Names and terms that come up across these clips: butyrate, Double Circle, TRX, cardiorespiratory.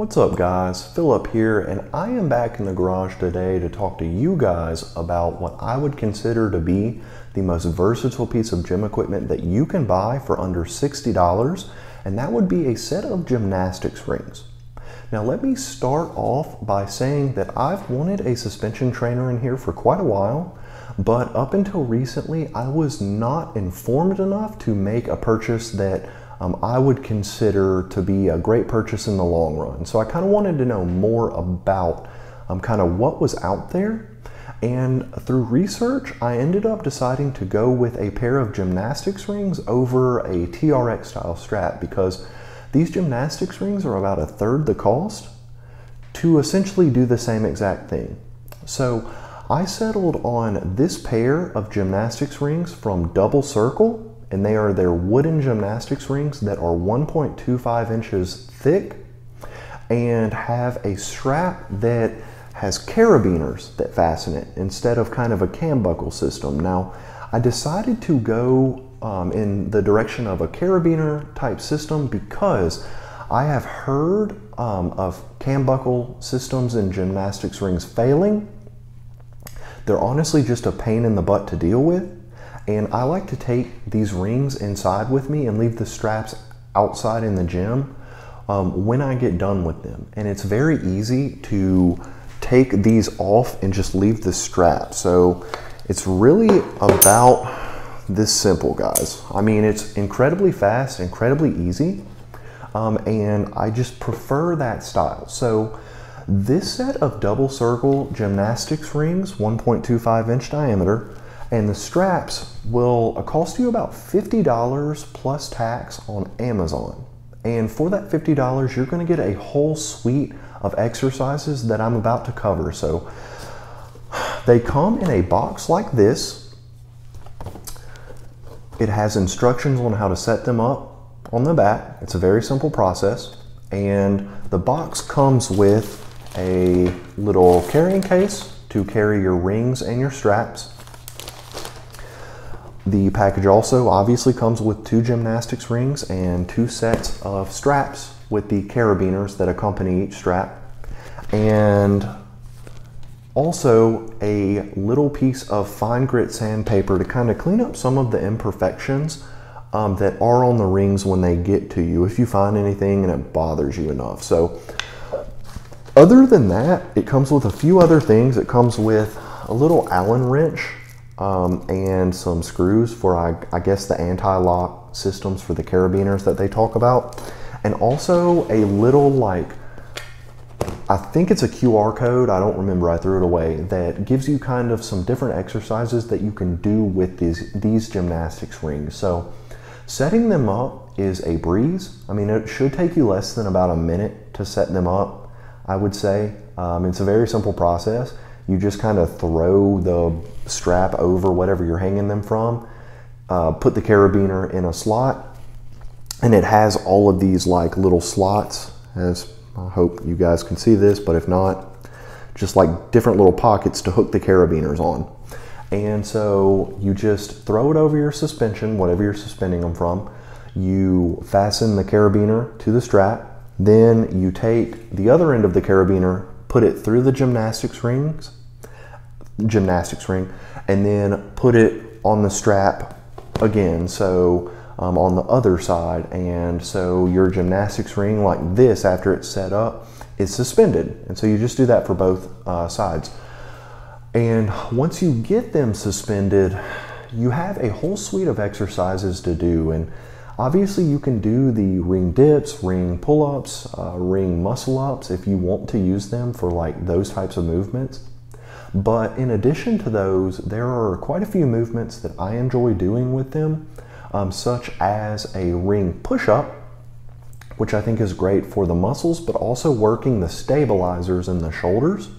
What's up guys, Philip here, and I am back in the garage today to talk to you guys about what I would consider to be the most versatile piece of gym equipment that you can buy for under $60, and that would be a set of gymnastics rings. Now let me start off by saying that I've wanted a suspension trainer in here for quite a while, but up until recently I was not informed enough to make a purchase that I would consider to be a great purchase in the long run. So I kind of wanted to know more about kind of what was out there. And through research, I ended up deciding to go with a pair of gymnastics rings over a TRX style strap because these gymnastics rings are about a third the cost to essentially do the same exact thing. So I settled on this pair of gymnastics rings from Double Circle, and they are their wooden gymnastics rings that are 1.25 inches thick and have a strap that has carabiners that fasten it instead of kind of a cam buckle system. Now, I decided to go in the direction of a carabiner type system because I have heard of cam buckle systems and gymnastics rings failing. They're honestly just a pain in the butt to deal with. And I like to take these rings inside with me and leave the straps outside in the gym when I get done with them. And it's very easy to take these off and just leave the strap. So it's really about this simple, guys. I mean, it's incredibly fast, incredibly easy. And I just prefer that style. So this set of Double Circle gymnastics rings, 1.25 inch diameter, and the straps will cost you about $50 plus tax on Amazon. And for that $50, you're gonna get a whole suite of exercises that I'm about to cover. So they come in a box like this. It has instructions on how to set them up on the back. It's a very simple process. And the box comes with a little carrying case to carry your rings and your straps. The package also obviously comes with two gymnastics rings and two sets of straps with the carabiners that accompany each strap. And also a little piece of fine grit sandpaper to kind of clean up some of the imperfections that are on the rings when they get to you, if you find anything and it bothers you enough. So other than that, it comes with a few other things. It comes with a little Allen wrench and some screws for, I guess, the anti-lock systems for the carabiners that they talk about. And also a little, like, I think it's a QR code, I don't remember, I threw it away, that gives you kind of some different exercises that you can do with these gymnastics rings. So setting them up is a breeze. I mean, it should take you less than about a minute to set them up, I would say. It's a very simple process. You just kind of throw the strap over whatever you're hanging them from, put the carabiner in a slot, and it has all of these like little slots, as I hope you guys can see this, but if not, just like different little pockets to hook the carabiners on. And so you just throw it over your suspension, whatever you're suspending them from, you fasten the carabiner to the strap, then you take the other end of the carabiner, put it through the gymnastics ring, and then put it on the strap again, so on the other side. And so your gymnastics ring, like this, after it's set up, is suspended. And so you just do that for both sides. And once you get them suspended, you have a whole suite of exercises to do. And obviously you can do the ring dips, ring pull-ups, ring muscle-ups if you want to use them for like those types of movements. But in addition to those, there are quite a few movements that I enjoy doing with them, such as a ring push-up, which I think is great for the muscles, but also working the stabilizers in the shoulders.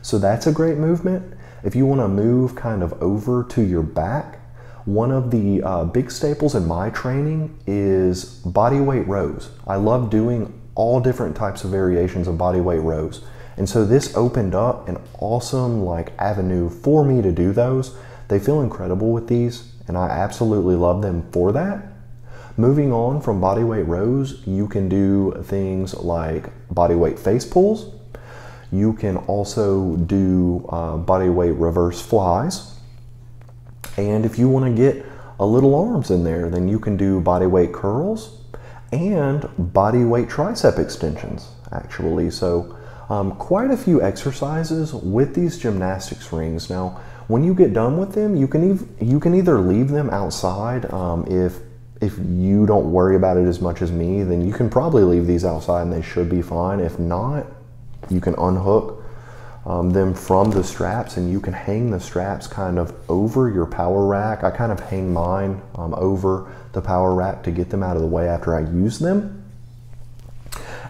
So that's a great movement. If you want to move kind of over to your back, one of the big staples in my training is bodyweight rows. I love doing all different types of variations of bodyweight rows. And so this opened up an awesome like avenue for me to do those. They feel incredible with these, and I absolutely love them for that. Moving on from body weight rows, you can do things like body weight face pulls. You can also do body weight reverse flies. And if you want to get a little arms in there, then you can do body weight curls and body weight tricep extensions, actually. So quite a few exercises with these gymnastics rings. Now, when you get done with them, you can either leave them outside. If you don't worry about it as much as me, then you can probably leave these outside and they should be fine. If not, you can unhook them from the straps, and you can hang the straps kind of over your power rack. I kind of hang mine over the power rack to get them out of the way after I use them.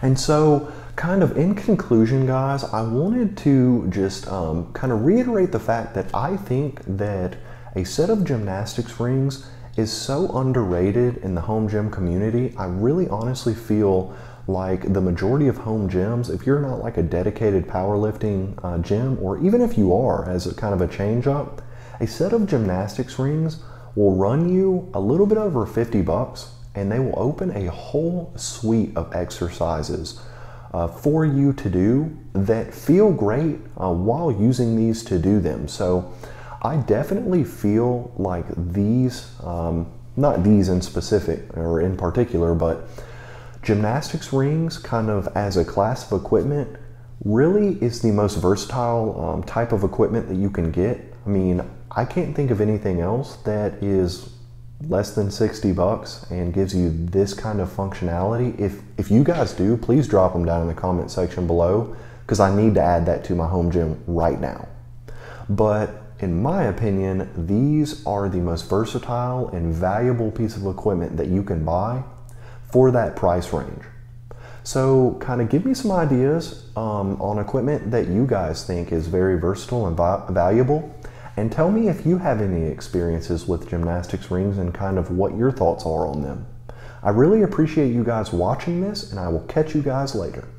And so kind of in conclusion, guys, I wanted to just kind of reiterate the fact that I think that a set of gymnastics rings is so underrated in the home gym community. I really honestly feel like the majority of home gyms, if you're not like a dedicated powerlifting gym, or even if you are as a kind of a change up, a set of gymnastics rings will run you a little bit over $50, and they will open a whole suite of exercises for you to do that feel great while using these to do them. So I definitely feel like these, not these in specific or in particular, but gymnastics rings kind of as a class of equipment really is the most versatile type of equipment that you can get. I mean, I can't think of anything else that is less than $60 and gives you this kind of functionality. If you guys do, please drop them down in the comment section below, because I need to add that to my home gym right now. But in my opinion, these are the most versatile and valuable piece of equipment that you can buy for that price range. So kind of give me some ideas on equipment that you guys think is very versatile and valuable. And tell me if you have any experiences with gymnastics rings and kind of what your thoughts are on them. I really appreciate you guys watching this, and I will catch you guys later.